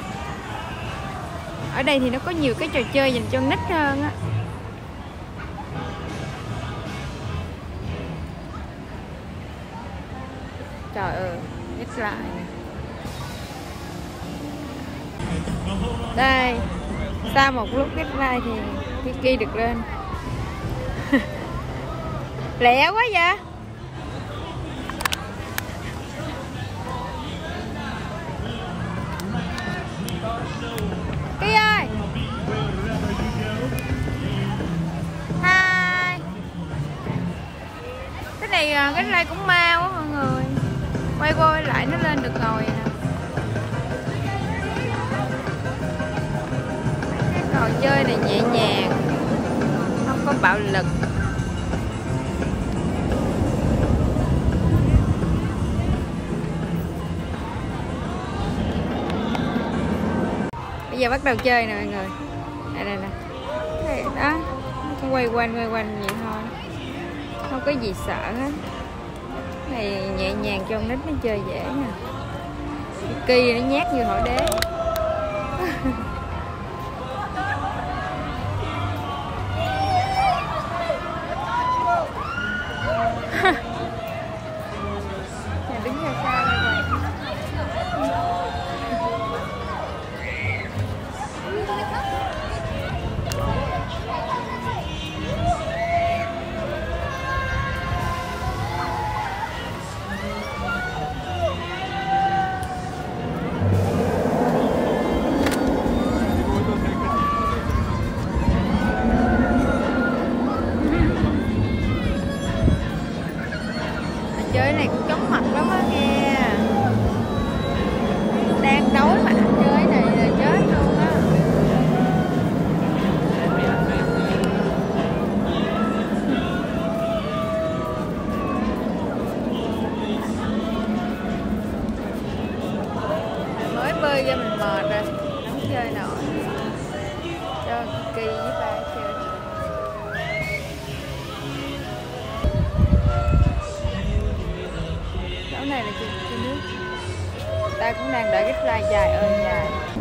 Ở đây thì nó có nhiều cái trò chơi dành cho nít hơn á. Trời ơi, get like. Đây, sau một lúc get like thì Kiki được lên. Lẹ quá vậy. Kiki ơi. Hi. Cái này cái này cũng ma quá mọi người. Quay quay lại nó lên được rồi nè. Cái trò chơi này nhẹ nhàng, không có bạo lực. Bây giờ bắt đầu chơi nè mọi người. Đây đây nè. Đó, nó quay quanh quay quanh vậy thôi. Không có gì sợ hết. Này nhẹ nhàng cho con nít nó chơi dễ nè. Kỳ nó nhát như hổ đế.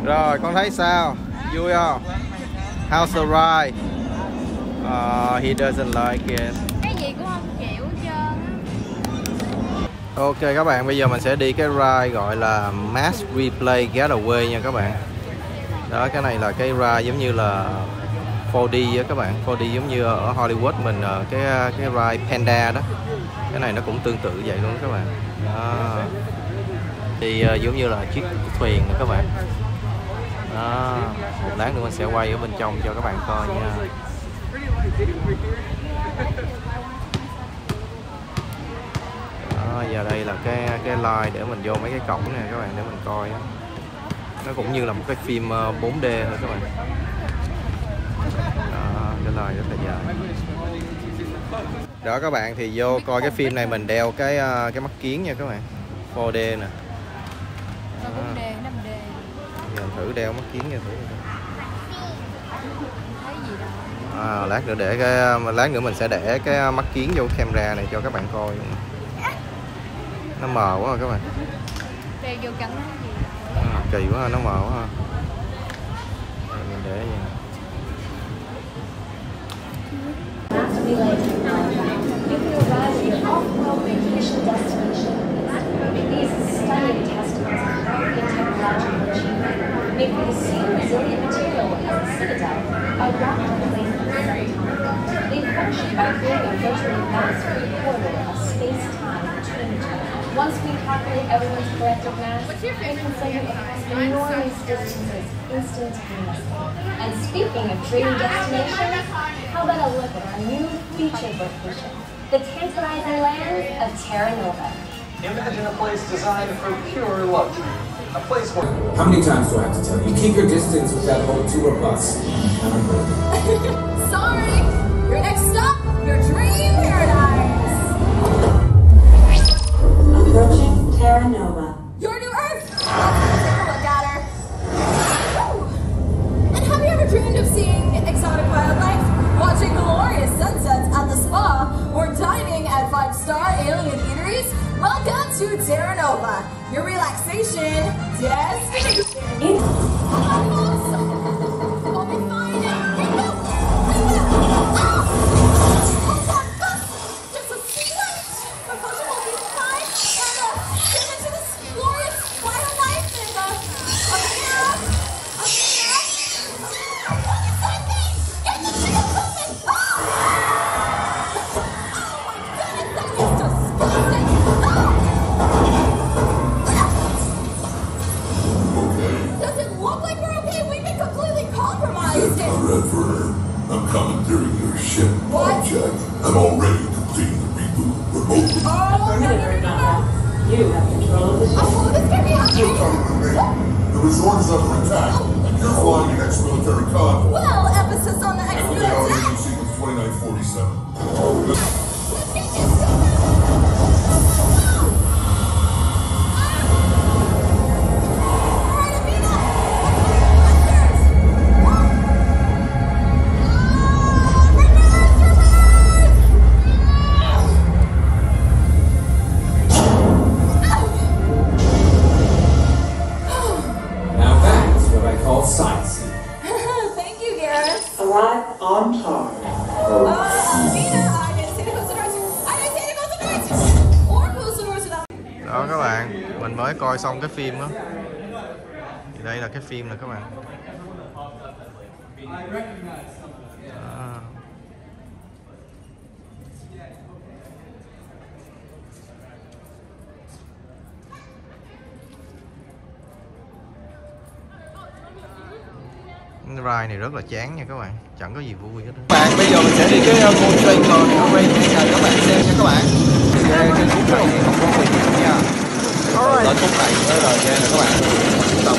Rồi con thấy sao? Vui không? How's the ride? Uh, he doesn't like it. Cái gì cũng không chịu trơn. Ok các bạn, bây giờ mình sẽ đi cái ride gọi là Mass Replay Getaway nha các bạn. Đó, cái này là cái ride giống như là four D á các bạn. four D giống như ở Hollywood mình cái cái ride Panda đó. Cái này nó cũng tương tự vậy luôn các bạn. Đó. Thì uh, giống như là chiếc thuyền nữa các bạn. Đó, một lát nữa mình sẽ quay ở bên trong cho các bạn coi nha. Đó, giờ đây là cái cái line để mình vô mấy cái cổng nè các bạn, để mình coi. Nó cũng như là một cái phim bốn D thôi các bạn. Đó, cái line rất là dài. Đó các bạn, thì vô coi cái phim này mình đeo cái cái mắt kiến nha các bạn. four D nè. Thử đeo mắt kiến cho thử. À, lát nữa để cái lát nữa mình sẽ để cái mắt kiến vô camera này cho các bạn coi. Nó mờ quá rồi các bạn. À, kỳ quá ha, nó mờ quá ha. Rồi, mình để vậy. Making the same resilient material as the citadel, a rock replacement. They function by creating a virtually mass-free corridor of space-time between each other. Once we calculate everyone's collective mass, we can segment across enormous distances instantaneously. And speaking of dream destinations, how about a look at our new feature book vision, the tantalizing lands of Terra Nova. Imagine a place designed for pure luxury. A place where... How many times do I have to tell you? Keep your distance with that whole tour bus. Sorry! Your next stop, your dream paradise! Approaching Terra Nova. Your new Earth! Let's take a look at her. Woo. And have you ever dreamed of seeing exotic wildlife, watching glorious sunsets at the spa, or dining at five-star alien eateries? Welcome to Terra Nova, your relaxation destination. Reverend, I'm commandeering your ship, Jack. I'm already completing the reboot remotely. Oh, no, no, no, you have control of the ship. Oh, this can be happening. You're coming with me. The resort is under attack, oh. And you're flying an ex-military convoy. Well, emphasis on the ex-military. And we're now using twenty-nine forty-seven. Oh, no. Đó các bạn, mình mới coi xong cái phim đó. Thì đây là cái phim nè các bạn. Đó. Ride này rất là chán nha các bạn, chẳng có gì vui hết. Các bạn, bây giờ mình sẽ đi cái con train rồi này, train này các bạn xem nha các bạn. Cái cái khúc này không có gì nha. Rồi khúc này tới rồi nha các bạn. Tầm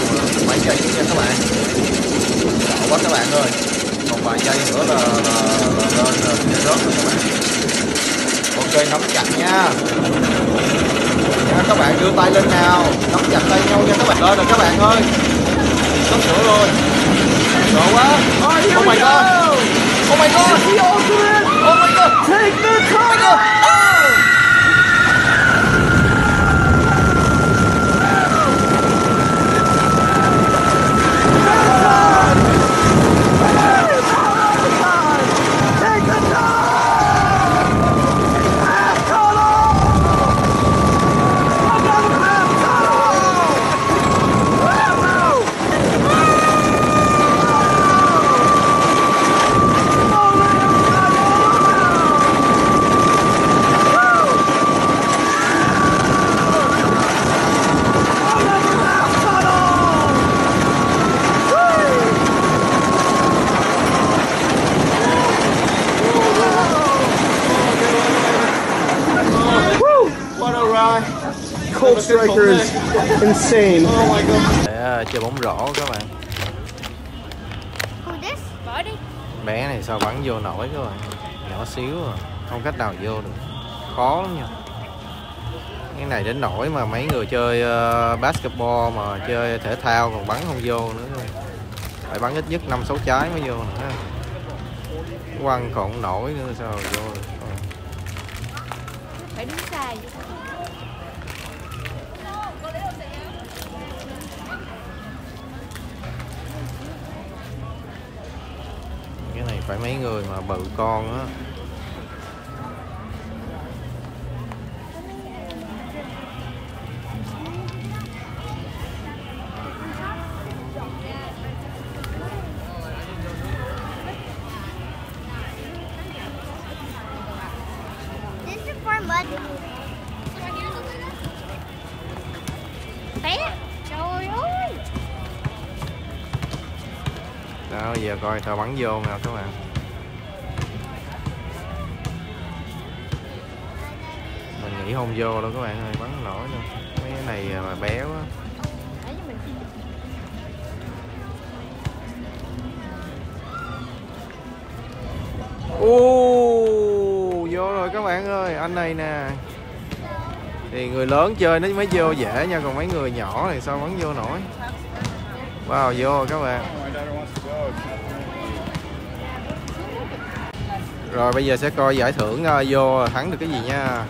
vài giây nha các bạn. Đỏ quá các bạn ơi. Còn vài giây nữa là lên sẽ rớt rồi các bạn. Ok, nắm chặt nha. Nha các bạn, đưa tay lên nào, nắm chặt tay nhau nha các bạn. Lên rồi các bạn ơi. Sắp sửa rồi. Go out. Oh, here oh we my go. God. Oh my God. The ultimate. Oh my God. Take the cover. Oh. Cold Striker is insane. Oh my God. Để chơi bóng rổ các bạn. Bé này sao bắn vô nổi các bạn. Nhỏ xíu à, không cách nào vô được. Khó lắm nha. Cái này đến nổi mà mấy người chơi uh, basketball mà chơi thể thao còn bắn không vô nữa. Phải bắn ít nhất năm sáu trái mới vô nữa. Quăng còn không nổi nữa sao vô được. Phải đứng xa vậy. Phải mấy người mà bự con á. Đó, giờ coi thợ bắn vô nào các bạn. Mình nghĩ không vô đâu các bạn ơi, bắn nổi luôn. Mấy cái này mà béo á. Uuuu, vô rồi các bạn ơi, anh này nè. Thì người lớn chơi nó mới vô dễ nha, còn mấy người nhỏ thì sao bắn vô nổi. Wow, vô rồi các bạn. Rồi bây giờ sẽ coi giải thưởng vô thắng được cái gì nha.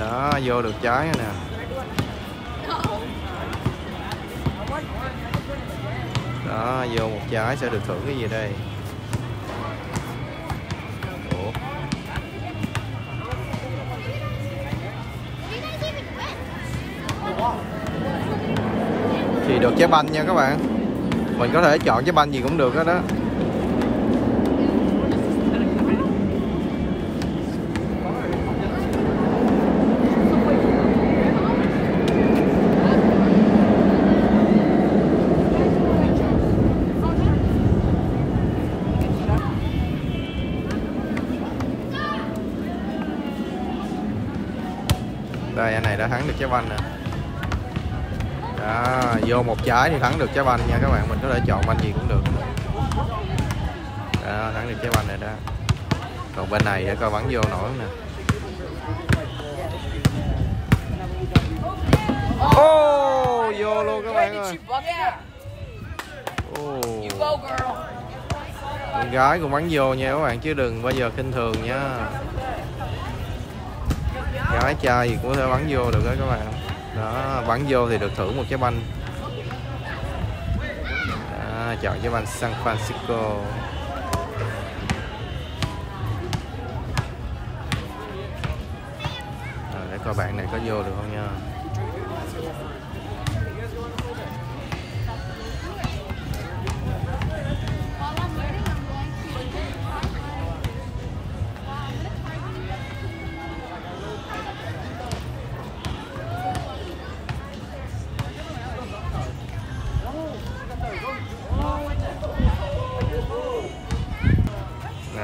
Đó, vô được trái nè. Đó, vô một trái sẽ được thưởng cái gì đây. Ủa. Thì được trái banh nha các bạn. Mình có thể chọn trái banh gì cũng được đó đó. Đây, anh này đã thắng được trái banh nè. Đó, vô một trái thì thắng được trái banh nha các bạn. Mình có thể chọn banh gì cũng được. Đó, thắng được trái banh này đó. Còn bên này để coi bắn vô nổi nè. Ô, oh, vô luôn các bạn ơi. Oh. Con gái cũng bắn vô nha các bạn, chứ đừng bao giờ khinh thường nha. Gái trai gì cũng có thể bắn vô được đó các bạn. Đó, bắn vô thì được thưởng một trái banh. Đó, chọn trái banh San Francisco. Rồi, để coi bạn này có vô được không nha.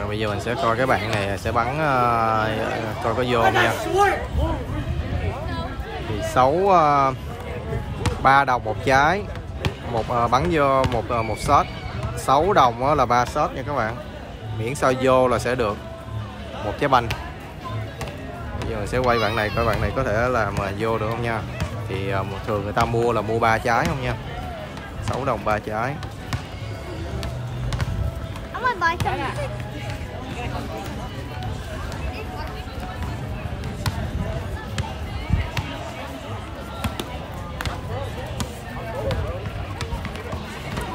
Bây giờ mình sẽ coi cái bạn này sẽ bắn uh, coi có vô không nha. Thì sáu ba đồng một trái, một uh, bắn vô một uh, một shot. sáu đồng uh, là ba shot nha các bạn. Miễn sao vô là sẽ được một trái banh. Bây giờ mình sẽ quay bạn này coi bạn này có thể làm uh, vô được không nha. Thì uh, thường người ta mua là mua ba trái không nha. sáu đồng ba trái.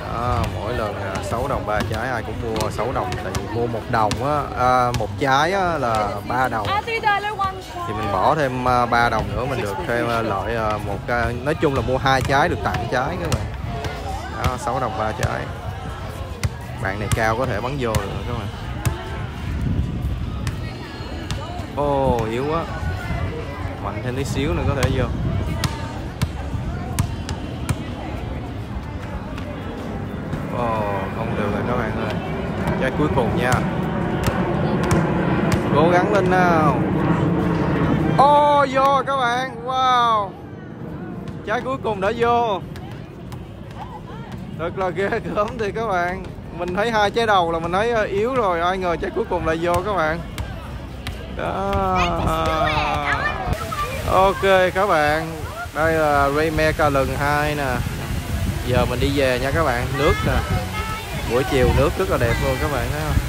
Đó, mỗi lần sáu đồng ba trái ai cũng mua sáu đồng, tại vì mua một đồng á, à, một trái á là ba đồng, thì mình bỏ thêm ba đồng nữa mình được thêm lợi một, nói chung là mua hai trái được tặng trái các bạn. Đó, sáu đồng ba trái. Bạn này cao có thể bắn vô được các bạn. Ô, oh, yếu quá. Mạnh thêm tí xíu nữa có thể vô. Ồ, oh, không được rồi các bạn ơi. Trái cuối cùng nha. Cố gắng lên nào. Ô, oh, vô các bạn. Wow. Trái cuối cùng đã vô. Thật là ghê gớm thì các bạn. Mình thấy hai trái đầu là mình thấy yếu rồi, ai ngờ trái cuối cùng là vô các bạn. Đó. Ok các bạn, đây là Great America lần hai nè. Giờ mình đi về nha các bạn. Nước nè, buổi chiều nước rất là đẹp luôn các bạn thấy không?